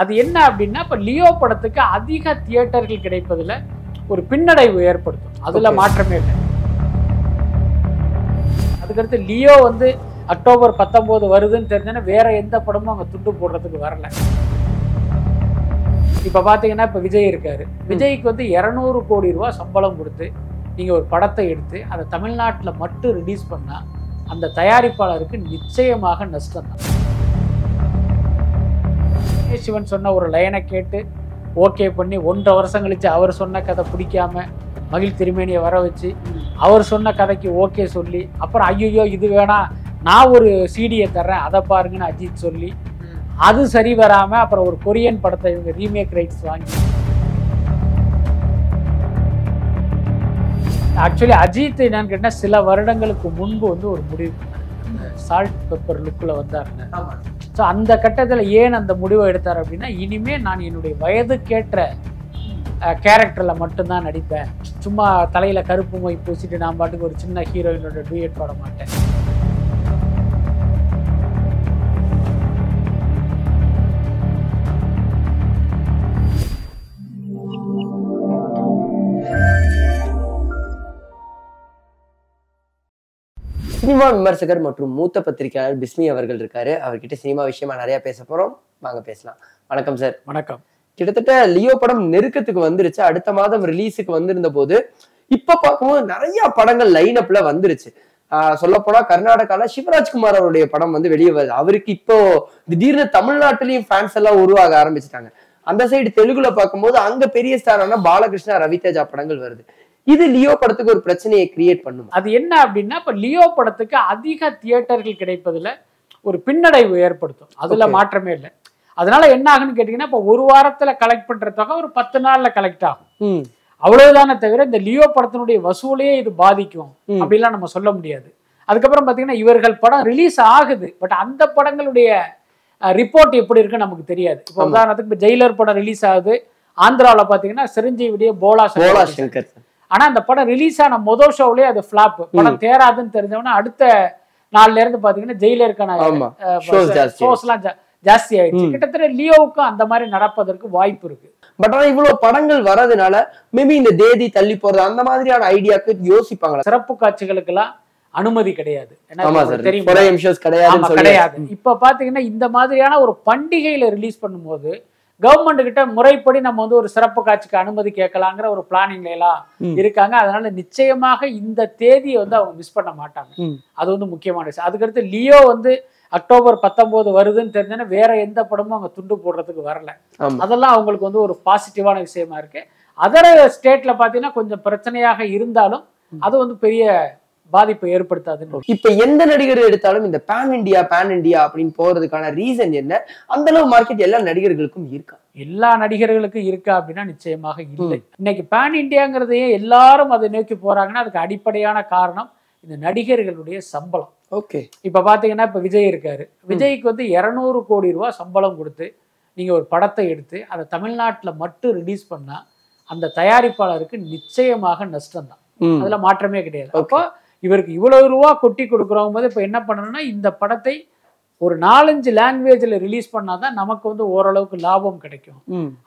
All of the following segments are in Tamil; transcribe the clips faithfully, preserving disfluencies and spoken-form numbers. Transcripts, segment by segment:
அது என்ன அப்படினா இப்ப லியோ படத்துக்கு அதிக தியேட்டர்கள் கிடைப்பதில ஒரு பின்னடைவு ஏற்படுத்தும். அதுல மாற்றமே இல்லை. அதுக்கடுத்து லியோ வந்து அக்டோபர் பத்தொன்பது வருதுன்னு தெரிஞ்சனா வேற எந்த படமும் அங்க துண்டு போடுறதுக்கு வரல. இப்ப பாத்தீங்கன்னா இப்ப விஜய் இருக்காரு. விஜய்க்கு வந்து இருநூறு கோடி ரூபாய் சம்பளம் கொடுத்து நீங்க ஒரு படத்தை எடுத்து அதை தமிழ்நாட்டுல மட்டும் ரிலீஸ் பண்ணா அந்த தயாரிப்பாளருக்கு நிச்சயமாக நஷ்டம் தான். சிவன் சொன்ன ஒரு லைனை கேட்டு ஓகே பண்ணி ஒன்றரை வருஷம் கழிச்சு அவர் சொன்ன கதை பிடிக்காம மகிழ் திருமேனியை வர வச்சு அவர் சொன்ன கதைக்கு ஓகே சொல்லி அப்புறம் ஐயோ இது வேணா நான் ஒரு சீடியை தர்றேன் அதை பாருங்கன்னு அஜித் சொல்லி அது சரி வராம அப்புறம் ஒரு கொரியன் படத்தை இவங்க ரீமேக் ரைட்ஸ் வாங்கி ஆக்சுவலி அஜித் என்னன்னு கேட்டா சில வருடங்களுக்கு முன்பு வந்து ஒரு முடிவு சால்ட் பெப்பர் லுக்கில் வந்தாருங்க. ஸோ அந்த கட்டத்தில் ஏன் அந்த முடிவை எடுத்தார் அப்படின்னா இனிமேல் நான் என்னுடைய வயதுக்கேற்ற கேரக்டரில் மட்டும்தான் நடிப்பேன். சும்மா தலையில் கருப்பு மை பூசிட்டு நான் பாட்டுக்கு ஒரு சின்ன ஹீரோயினோட டூயட் பாட மாட்டேன். சினிமா விமர்சகர் மற்றும் மூத்த பத்திரிகையாளர் பிஸ்மி அவர்கள் இருக்காரு. அவர்கிட்ட சினிமா விஷயமா நிறைய பேச போறோம். வாங்க பேசலாம். வணக்கம் சார். வணக்கம். கிட்டத்தட்ட லியோ படம் நெருக்கத்துக்கு வந்துருச்சு. அடுத்த மாதம் ரிலீஸுக்கு வந்திருந்த போது இப்ப பார்க்கும்போது நிறைய படங்கள் லைன் அப்ல வந்துருச்சு. ஆஹ் சொல்ல போனா கர்நாடகால சிவராஜ்குமார் அவருடைய படம் வந்து வெளியே வருது. அவருக்கு இப்போ திடீர்னு தமிழ்நாட்டிலையும் ஃபேன்ஸ் எல்லாம் உருவாக ஆரம்பிச்சுட்டாங்க. அந்த சைடு தெலுங்குல பார்க்கும்போது அங்க பெரிய ஸ்டாரான பாலகிருஷ்ணா ரவிதேஜா படங்கள் வருது. இது லியோ படத்துக்கு ஒரு பிரச்சனையை கிரியேட் பண்ணும். அது என்ன அப்படின்னா இப்ப லியோ படத்துக்கு அதிக தியேட்டர்கள் கிடைப்பதில் ஒரு பின்னடைவு ஏற்படுத்தும். அதுல மாற்றமே இல்லை. அதனால என்ன ஆகுன்னு கேட்டீங்கன்னா இப்ப ஒரு வாரத்துல கலெக்ட் பண்ற தொகை ஒரு பத்து நாள்ல கலெக்ட் ஆகும். அவ்வளவுதானே தவிர இந்த லியோ படத்தினுடைய வசூலையே இது பாதிக்கும் அப்படிலாம் நம்ம சொல்ல முடியாது. அதுக்கப்புறம் பாத்தீங்கன்னா இவர்கள் படம் ரிலீஸ் ஆகுது, பட் அந்த படங்களுடைய ரிப்போர்ட் எப்படி இருக்குன்னு நமக்கு தெரியாது. இப்போ உதாரணத்துக்கு இப்ப ஜெயிலர் படம் ரிலீஸ் ஆகுது. ஆந்திராவில் பாத்தீங்கன்னா சிரஞ்சீவிடைய போலா போலா சங்கர். ஆனா அந்த படம் ரிலீஸ் ஆன மொதல் ஷோவிலே அது ஃபிளாப். படம் தேராதுன்னு தெரிஞ்சவனா அடுத்த நாள்ல இருந்து பாத்தீங்கன்னா ஜெயிலருக்கான ஷோஸ் எல்லாம் ஜாஸ்தி ஆயிடுச்சு. கிட்டத்தட்ட லியோவுக்கும் அந்த மாதிரி நடப்பதற்கு வாய்ப்பு இருக்கு. பட் ஆனா இவ்வளவு படங்கள் வரதுனால மேபி இந்த தேதி தள்ளி போறது அந்த மாதிரியான ஐடியாக்கு யோசிப்பாங்க. சிறப்பு காட்சிகளுக்கு எல்லாம் அனுமதி கிடையாது. கிடையாது. இப்ப பாத்தீங்கன்னா இந்த மாதிரியான ஒரு பண்டிகையில ரிலீஸ் பண்ணும்போது கவர்மெண்ட் கிட்ட முறைப்படி நம்ம வந்து ஒரு சிறப்பு காட்சிக்கு அனுமதி கேட்கலாங்கிற ஒரு பிளானிங்ல எல்லாம் இருக்காங்க. அதனால நிச்சயமாக இந்த தேதியை வந்து அவங்க மிஸ் பண்ண மாட்டாங்க. அது வந்து முக்கியமான விஷயம். அதுக்கடுத்து லியோ வந்து அக்டோபர் பத்தொன்பது வருதுன்னு தெரிஞ்சோன்னா வேற எந்த படமும் அவங்க துண்டு போடுறதுக்கு வரல. அதெல்லாம் அவங்களுக்கு வந்து ஒரு பாசிட்டிவான விஷயமா இருக்கு. அதர் ஸ்டேட்ல பாத்தீங்கன்னா கொஞ்சம் பிரச்சனையாக இருந்தாலும் அது வந்து பெரிய பாதிப்பை ஏற்படுத்தாதுன்னு. இப்ப எந்த நடிகர் எடுத்தாலும் இந்த பேன் இண்டியா பேன் இண்டியா அப்படின்னு போறதுக்கான ரீசன் என்ன? அந்த அளவு மார்க்கெட் எல்லா நடிகர்களுக்கும் இருக்கா? எல்லா நடிகர்களுக்கும் இருக்கா அப்படின்னா நிச்சயமாக இல்லை. இன்னைக்கு பேன் இண்டியாங்கிறதையே எல்லாரும் அதை நோக்கி போறாங்கன்னா அதுக்கு அடிப்படையான காரணம் இந்த நடிகர்களுடைய சம்பளம். ஓகே. இப்ப பாத்தீங்கன்னா இப்ப விஜய் இருக்காரு. விஜய்க்கு வந்து இருநூறு கோடி ரூபாய் சம்பளம் கொடுத்து நீங்க ஒரு படத்தை எடுத்து அதை தமிழ்நாட்டுல மட்டும் ரிலீஸ் பண்ணா அந்த தயாரிப்பாளருக்கு நிச்சயமாக நஷ்டம் தான். அதுல மாற்றமே கிடையாது. அப்போ இவருக்கு இவ்வளவு ரூபா கொட்டி கொடுக்குறவங்க போது இப்போ என்ன பண்ணணும்னா இந்த படத்தை ஒரு நாலஞ்சு லாங்குவேஜில் ரிலீஸ் பண்ணாதான் நமக்கு வந்து ஓரளவுக்கு லாபம் கிடைக்கும்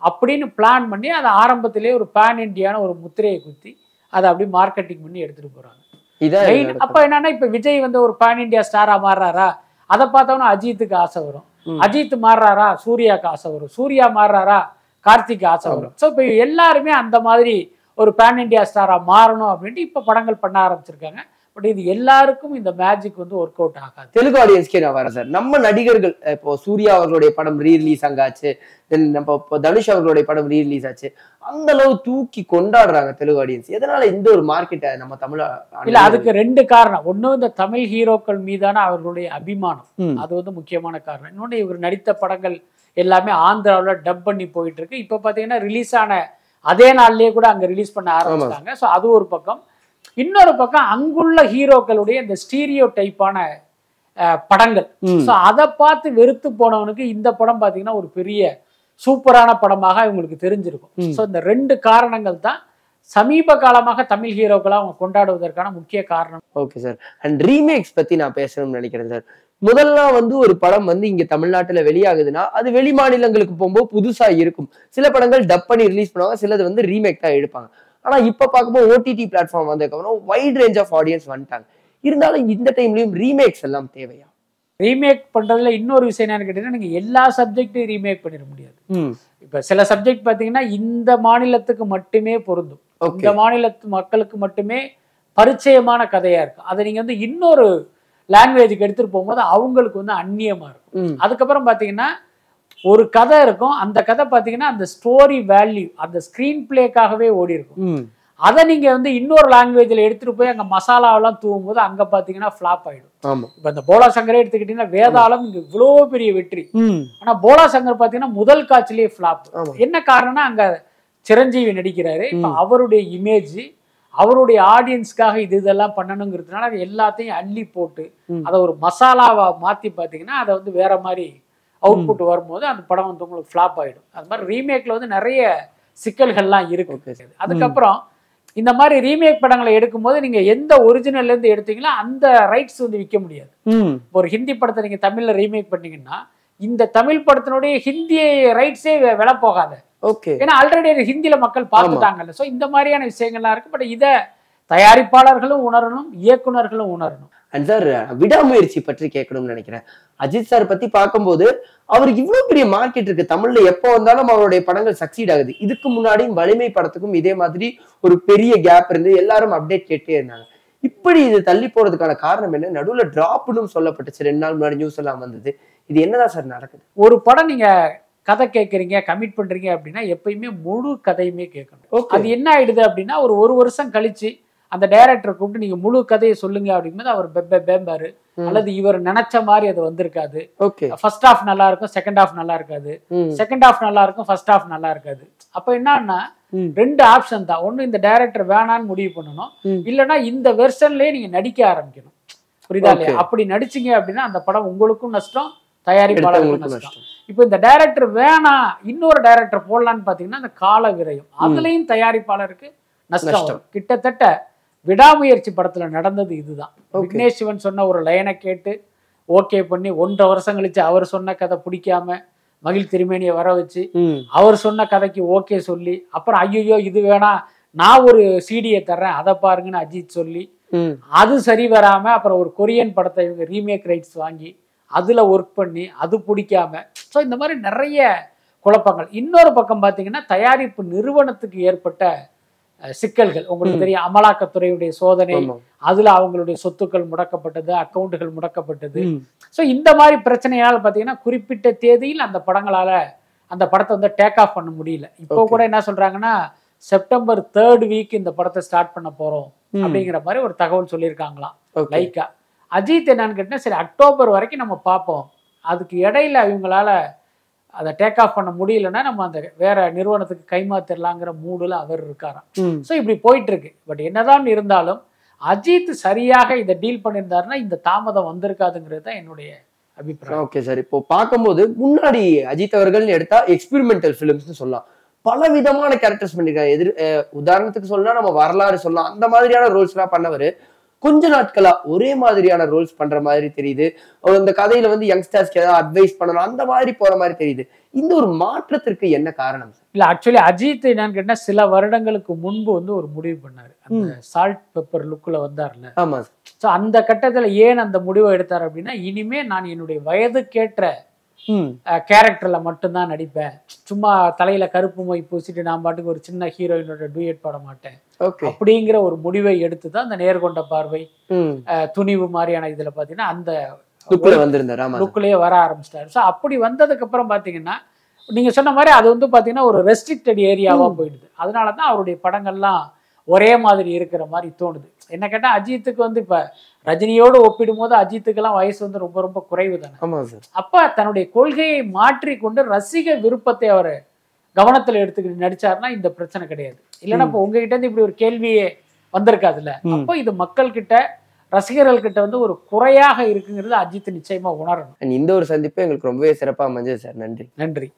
அப்படின்னு பிளான் பண்ணி அதை ஆரம்பத்திலேயே ஒரு பேன் இண்டியான ஒரு முத்திரையை குத்தி அதை அப்படி மார்க்கெட்டிங் பண்ணி எடுத்துட்டு போறாங்க. இதான் அப்போ என்னன்னா இப்போ விஜய் வந்து ஒரு பேன் இண்டியா ஸ்டாரா மாறுறாரா அதை பார்த்தோம்னா அஜித்துக்கு ஆசை வரும். அஜித் மாறுறாரா சூர்யாவுக்கு ஆசை வரும். சூர்யா மாறுறாரா கார்த்திக்கு ஆசை வரும். ஸோ இப்போ எல்லாருமே அந்த மாதிரி ஒரு பேன் இண்டியா ஸ்டாரா மாறணும் அப்படின்ட்டு இப்போ படங்கள் பண்ண ஆரம்பிச்சிருக்காங்க. பட் இது எல்லாருக்கும் இந்த மேஜிக் வந்து ஒர்க் அவுட் ஆகாது. தெலுங்கு ஆடியன்ஸ்க்கே நான் வரேன் சார். நம்ம நடிகர்கள் இப்போ சூர்யா அவர்களுடைய படம் ரீ ரிலீஸ் அங்காச்சு, தென் நம்ம இப்போ தனுஷ் அவர்களுடைய படம் ரீ ரிலீஸ் ஆச்சு. அந்த அளவு தூக்கி கொண்டாடுறாங்க தெலுங்கு ஆடியன்ஸ். எதனால இந்த ஒரு மார்க்கெட்டை நம்ம தமிழ் இல்ல? அதுக்கு ரெண்டு காரணம். ஒன்னும் இந்த தமிழ் ஹீரோக்கள் மீதான அவர்களுடைய அபிமானம், அது வந்து முக்கியமான காரணம். இன்னொன்று இவர் நடித்த படங்கள் எல்லாமே ஆந்திராவில் டப் பண்ணி போயிட்டு இருக்கு. இப்போ பார்த்தீங்கன்னா ரிலீஸ் ஆன அதே நாள்லயே கூட அங்கே ரிலீஸ் பண்ண ஆரம்பிச்சிட்டாங்க. ஸோ அது ஒரு பக்கம். இன்னொரு பக்கம் அங்குள்ள ஹீரோக்களுடைய இந்த ஸ்டீரியோ டைப்பான படங்கள், ஸோ அதை பார்த்து வெறுத்து போனவனுக்கு இந்த படம் பார்த்தீங்கன்னா ஒரு பெரிய சூப்பரான படமாக இவங்களுக்கு தெரிஞ்சிருக்கும். ஸோ இந்த ரெண்டு காரணங்கள் தான் சமீப காலமாக தமிழ் ஹீரோக்களை அவங்க கொண்டாடுவதற்கான முக்கிய காரணம். Okay sir. அண்ட் ரீமேக்ஸ் பத்தி நான் பேசணும்னு நினைக்கிறேன் சார். முதல்ல வந்து ஒரு படம் வந்து இங்க தமிழ்நாட்டுல வெளியாகுதுன்னா அது வெளி மாநிலங்களுக்கு போகும்போது புதுசா இருக்கும். சில படங்கள் டப் பண்ணி ரிலீஸ் பண்ணுவாங்க, சிலது வந்து ரீமேக் தான் எடுப்பாங்க. ஆனா இப்ப பார்க்கும்போது ஓடிடி பிளாட்ஃபார்ம் வந்ததுக்கப்புறம் வைட் ரேஞ்ச் ஆஃப் ஆடியன்ஸ் வந்துட்டாங்க. இருந்தாலும் இந்த டைம்லயும் ரீமேக்ஸ் எல்லாம் தேவையா? ரீமேக் பண்றதுல இன்னொரு விஷயம் என்னன்னு கேட்டீங்கன்னா, நீங்க எல்லா சப்ஜெக்டையும் ரீமேக் பண்ணிட முடியாது. இப்ப சில சப்ஜெக்ட் பாத்தீங்கன்னா இந்த மாநிலத்துக்கு மட்டுமே பொருந்தும், இந்த மாநிலத்து மக்களுக்கு மட்டுமே பரிச்சயமான கதையா இருக்கும். அதை நீங்க வந்து இன்னொரு லாங்குவேஜுக்கு எடுத்துட்டு போகும்போது அவங்களுக்கு வந்து அந்நியமா இருக்கும். அதுக்கப்புறம் பாத்தீங்கன்னா ஒரு கதை இருக்கும், அந்த கதை பாத்தீங்கன்னா அந்த ஸ்டோரி வேல்யூ அந்த ஸ்கிரீன் பிளேக்காகவே ஓடி இருக்கும். அதை நீங்க வந்து இன்னொரு லாங்குவேஜ்ல எடுத்துட்டு போய் அங்க மசாலாவெல்லாம் தூவும் போது அங்க பாத்தீங்கன்னா ஃபிளாப் ஆயிடும். இப்ப இந்த போலா சங்கரே எடுத்துக்கிட்டீங்கன்னா வேதாளம் இங்க இவ்வளவு பெரிய வெற்றி, ஆனா போலா சங்கர் பாத்தீங்கன்னா முதல் காட்சிலேயே ஃபிளாப். என்ன காரணம்னா அங்க சிரஞ்சீவி நடிக்கிறாரு, அவருடைய இமேஜ் அவருடைய ஆடியன்ஸ்க்காக இது இதெல்லாம் பண்ணணுங்கிறதுனால அது எல்லாத்தையும் அள்ளி போட்டு அதை ஒரு மசாலாவா மாத்தி பாத்தீங்கன்னா அதை வந்து வேற மாதிரி அவுட்புட் வரும்போது அந்த படம் வந்து உங்களுக்கு ஃபிளாப் ஆயிடும். அது மாதிரி ரீமேக்ல வந்து நிறைய சிக்கல்கள்லாம் இருக்கு. அதுக்கப்புறம் இந்த மாதிரி ரீமேக் படங்களை எடுக்கும்போது நீங்க எந்த ஒரிஜினல்ல இருந்து எடுத்தீங்களோ அந்த ரைட்ஸ் வந்து விற்க முடியாது. ஒரு ஹிந்தி படத்தை நீங்க தமிழ்ல ரீமேக் பண்ணீங்கன்னா இந்த தமிழ் படத்தினுடைய ஹிந்தி ரைட்ஸே விலை போகாது. ஏன்னா ஆல்ரெடி ஹிந்தியில மக்கள் பார்த்துட்டாங்கல்ல. ஸோ இந்த மாதிரியான விஷயங்கள்லாம் இருக்கு. பட் இதை தயாரிப்பாளர்களும் உணரணும், இயக்குநர்களும் உணரணும். அண்ட் சார், விடாமுயற்சி பற்றி கேட்கணும்னு நினைக்கிறேன். அஜித் சார் பத்தி பார்க்கும்போது அவருக்கு இவ்வளவு பெரிய மார்க்கெட் இருக்கு தமிழ்ல, எப்போ வந்தாலும் அவருடைய படங்கள் சக்சீட் ஆகுது. இதுக்கு முன்னாடி வலிமை படத்துக்கும் இதே மாதிரி ஒரு பெரிய கேப் இருந்து எல்லாரும் அப்டேட் கேட்டே இருந்தாங்க. இப்படி இது தள்ளி போறதுக்கான காரணம் என்ன? நடுவுல டிராப்னு சொல்லப்பட்டுச்சு, ரெண்டு நாள் முன்னாடி நியூஸ் எல்லாம் வந்தது. இது என்னதான் சார் நடக்குது? ஒரு படம் நீங்க கதை கேட்குறீங்க, கமிட் பண்றீங்க அப்படின்னா எப்பயுமே முழு கதையுமே கேட்கணும். அது என்ன ஆயிடுது அப்படின்னா ஒரு ஒரு வருஷம் கழிச்சு அந்த டைரக்டரை கூப்பிட்டு நீங்க முழு கதையை சொல்லுங்க அப்படிங்கும்போது அவர் பெப்ப பேம்பாரு, அல்லது இவர் நினைச்ச மாதிரி அது வந்திருக்காது. ஃபர்ஸ்ட் ஹாஃப் நல்லா இருக்கும், செகண்ட் ஹாஃப் நல்லா இருக்காது, செகண்ட் ஹாஃப் நல்லா இருக்கும், ஃபர்ஸ்ட் ஹாஃப் நல்லா இருக்காது. அப்ப என்னன்னா ரெண்டு ஆப்ஷன் தான். ஒண்ணு இந்த டைரக்டர் வேணான்னு முடிவு பண்ணணும், இல்லைன்னா இந்த வெர்ஷன்லயே நீங்க நடிக்க ஆரம்பிக்கணும். புரியுதா இல்லையா? அப்படி நடிச்சிங்க அப்படின்னா அந்த படம் உங்களுக்கும் நஷ்டம், தயாரிப்பாளர்களுக்கும் நஷ்டம். இப்போ இந்த டைரக்டர் வேணாம் இன்னொரு டைரக்டர் போடலான்னு பாத்தீங்கன்னா அந்த கால விரயம், அதுலயும் தயாரிப்பாளருக்கு நஷ்டம். கிட்டத்தட்ட விடாமுயற்சி படத்துல நடந்தது இதுதான். விக்னேஷ் சிவன் சொன்ன ஒரு லைனை கேட்டு ஓகே பண்ணி ஒன்றரை வருஷம் கழிச்சு அவர் சொன்ன கதை பிடிக்காம மகிழ் திருமேனிய வர வச்சு அவர் சொன்ன கதைக்கு ஓகே சொல்லி, அப்புறம் ஐயோ இது வேணா நான் ஒரு சீடியை தர்றேன் அதை பாருங்கன்னு அஜித் சொல்லி அது சரி வராம அப்புறம் ஒரு கொரியன் படத்தை இவங்க ரீமேக் ரைட்ஸ் வாங்கி அதுல ஒர்க் பண்ணி அது பிடிக்காம. ஸோ இந்த மாதிரி நிறைய குழப்பங்கள். இன்னொரு பக்கம் பாத்தீங்கன்னா தயாரிப்பு நிறுவனத்துக்கு ஏற்பட்ட சிக்கல்கள் உங்களுக்கு தெரியும். அமலாக்கத்துறையுடைய சோதனை, அதுல அவங்களுடைய சொத்துக்கள் முடக்கப்பட்டது, அக்கௌண்டுகள் முடக்கப்பட்டது. ஸோ இந்த மாதிரி பிரச்சனையால பாத்தீங்கன்னா குறிப்பிட்ட தேதியில் அந்த படங்களால அந்த படத்தை வந்து டேக் ஆஃப் பண்ண முடியல. இப்போ கூட என்ன சொல்றாங்கன்னா செப்டம்பர் தேர்ட் வீக் இந்த படத்தை ஸ்டார்ட் பண்ண போறோம் அப்படிங்கிற மாதிரி ஒரு தகவல் சொல்லியிருக்காங்களாம் லைக்கா. அஜித் என்னன்னு கேட்டீங்கன்னா சரி அக்டோபர் வரைக்கும் நம்ம பார்ப்போம், அதுக்கு இடையில இவங்களால அதை டேக் ஆஃப் பண்ண முடியலன்னா நம்ம அந்த வேற நிறுவனத்துக்கு கைமாத்திரலாங்கிற மூடுல அவர் இருக்காராம். ஸோ இப்படி போயிட்டு இருக்கு. பட் என்னதான் இருந்தாலும் அஜித் சரியாக இதை டீல் பண்ணியிருந்தாருன்னா இந்த தாமதம் வந்திருக்காதுங்கிறது தான் என்னுடைய அபிப்பிராயம். ஓகே சார், இப்போ பார்க்கும்போது முன்னாடி அஜித் அவர்கள் எடுத்தா எக்ஸ்பெரிமெண்டல் ஃபிலிம்ஸ்னு சொல்லலாம். பல விதமான கேரக்டர்ஸ் பண்ணியிருக்காரு. எதிர் உதாரணத்துக்கு சொல்லலாம் நம்ம வரலாறு சொல்லலாம். அந்த மாதிரியான ரோல்ஸ்லாம் பண்ணவர் கொஞ்ச நாட்களா ஒரே மாதிரியான ரோல்ஸ் பண்ற மாதிரி தெரியுது. அந்த கதையில வந்து யங்ஸ்டர்ஸ்க்கு ஏதாவது அட்வைஸ் பண்ணணும் அந்த மாதிரி போற மாதிரி தெரியுது. இந்த ஒரு மாற்றத்திற்கு என்ன காரணம்? இல்ல ஆக்சுவலி அஜித் என்னன்னு கேட்டா சில வருடங்களுக்கு முன்பு வந்து ஒரு முடிவு பண்ணாரு, அந்த சால்ட் பெப்பர் லுக்ல வந்தாருல்ல. ஆமா. சோ அந்த கட்டத்துல ஏன் அந்த முடிவை எடுத்தாரு அப்படின்னா இனிமே நான் என்னுடைய வயதுக்கேற்ற கேரக்டர்ல மட்டும்தான் நடிப்பேன், சும்மா தலையில கருப்பு மை பூசிட்டு நான் பாட்டுக்கு ஒரு சின்ன ஹீரோயினோட டூயட் பாட மாட்டேன் அப்படிங்கிற ஒரு முடிவை எடுத்துதான் அந்த நேர்கொண்ட பார்வை துணிவு மாதிரியான இதுல பாத்தீங்கன்னா அந்த லுக்குலயே வர ஆரம்பிச்சிட்டாரு. ஸோ அப்படி வந்ததுக்கு அப்புறம் பாத்தீங்கன்னா நீங்க சொன்ன மாதிரி அது வந்து பாத்தீங்கன்னா ஒரு ரெஸ்ட்ரிக்டட் ஏரியாவா போயிடுது. அதனாலதான் அவருடைய படங்கள்லாம் ஒரே மாதிரி இருக்கிற மாதிரி தோணுது. என்ன கேட்டா அஜித்துக்கு வந்து இப்ப ரஜினியோடு ஒப்பிடும் போது அஜித்துக்கெல்லாம் வயசு வந்து ரொம்ப ரொம்ப குறைவு தானே. அப்ப தன்னுடைய கொள்கையை மாற்றி கொண்டு ரசிக விருப்பத்தை அவர் கவனத்துல எடுத்துக்கிட்டு நடிச்சாருன்னா இந்த பிரச்சனை கிடையாது. இல்லைன்னா இப்போ உங்ககிட்ட இருந்து இப்படி ஒரு கேள்வியே வந்திருக்காதுல்ல. அப்போ இது மக்கள் கிட்ட ரசிகர்கள் கிட்ட வந்து ஒரு குறையாக இருக்குங்கிறது அஜித் நிச்சயமா உணரணும். இந்த ஒரு சந்திப்பு எங்களுக்கு ரொம்பவே சிறப்பா அமைஞ்சது சார். நன்றி. நன்றி.